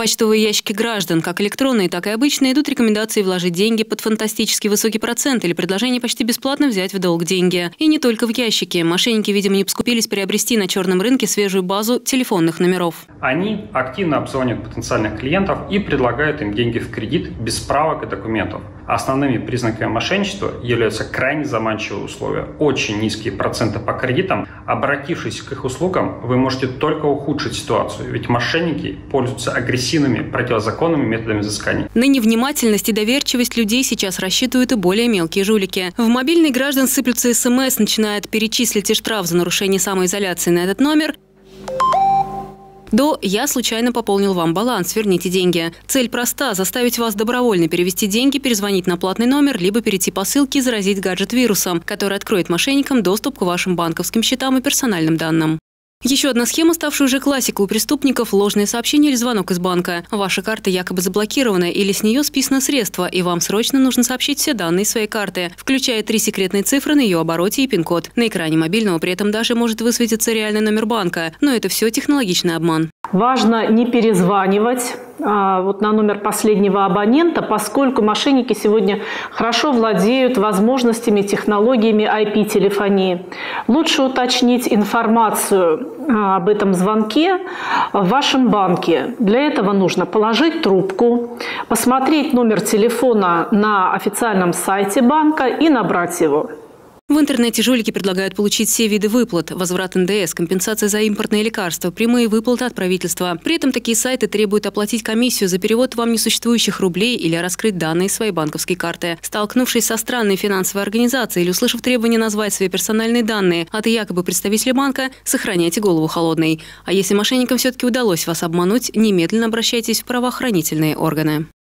почтовые ящики граждан, как электронные, так и обычные, идут рекомендации вложить деньги под фантастически высокий процент или предложение почти бесплатно взять в долг деньги. И не только в ящике. Мошенники, видимо, не поскупились приобрести на черном рынке свежую базу телефонных номеров. Они активно обзванивают потенциальных клиентов и предлагают им деньги в кредит без справок и документов. Основными признаками мошенничества являются крайне заманчивые условия, очень низкие проценты по кредитам. Обратившись к их услугам, вы можете только ухудшить ситуацию, ведь мошенники пользуются агрессивными, противозаконными методами взыскания. На невнимательность и доверчивость людей сейчас рассчитывают и более мелкие жулики. В мобильный граждан сыплются СМС, начинают перечислить и штраф за нарушение самоизоляции на этот номер. До «я случайно пополнил вам баланс, верните деньги». Цель проста – заставить вас добровольно перевести деньги, перезвонить на платный номер, либо перейти по ссылке и заразить гаджет вирусом, который откроет мошенникам доступ к вашим банковским счетам и персональным данным. Еще одна схема, ставшая уже классикой у преступников – ложные сообщения или звонок из банка. Ваша карта якобы заблокирована или с нее списано средство, и вам срочно нужно сообщить все данные своей карты, включая 3 секретные цифры на ее обороте и пин-код. На экране мобильного при этом даже может высветиться реальный номер банка, но это все технологичный обман. Важно не перезванивать на номер последнего абонента, поскольку мошенники сегодня хорошо владеют возможностями, технологиями IP-телефонии. Лучше уточнить информацию об этом звонке в вашем банке. Для этого нужно положить трубку, посмотреть номер телефона на официальном сайте банка и набрать его. В интернете жулики предлагают получить все виды выплат – возврат НДС, компенсация за импортные лекарства, прямые выплаты от правительства. При этом такие сайты требуют оплатить комиссию за перевод вам несуществующих рублей или раскрыть данные своей банковской карты. Столкнувшись со странной финансовой организацией или услышав требование назвать свои персональные данные от якобы представителя банка, сохраняйте голову холодной. А если мошенникам все-таки удалось вас обмануть, немедленно обращайтесь в правоохранительные органы.